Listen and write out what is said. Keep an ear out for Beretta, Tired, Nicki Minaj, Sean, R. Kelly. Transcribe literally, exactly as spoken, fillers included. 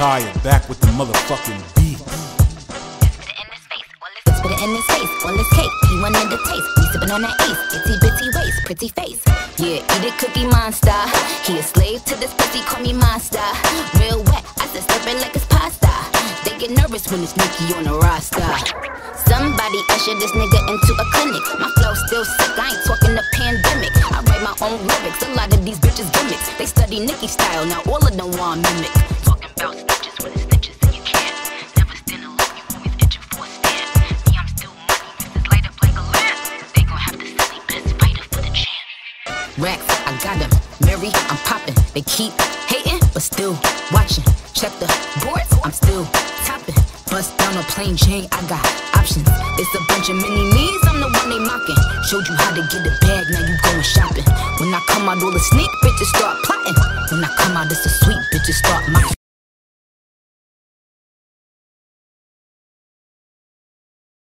Tired, back with the motherfucking beat. Let's put it in his face, all this, let's put it in his face, all this cake. He wanted the taste, we sippin' on that ace. Itsy bitsy waist, pretty face. Yeah, eat a cookie monster. He a slave to this pussy, call me monster. Real wet, I said steppin' like it's pasta. They get nervous when it's Nicki on the roster. Somebody usher this nigga into a clinic. My flow still sick, I ain't talking the pandemic. I write my own lyrics, a lot of these bitches gimmicks. They study Nicki style, now all of them want mimic. Racks, I got them, Mary, I'm poppin'. They keep hatin', but still watchin'. Check the boards, I'm still toppin'. Bust down a plain Jane, I got options. It's a bunch of mini-me's, I'm the one they mockin'. Showed you how to get a bag, now you goin' shoppin'. When I come out, all the sneak bitches start plottin'. When I come out, it's a sweet bitches start mockin'.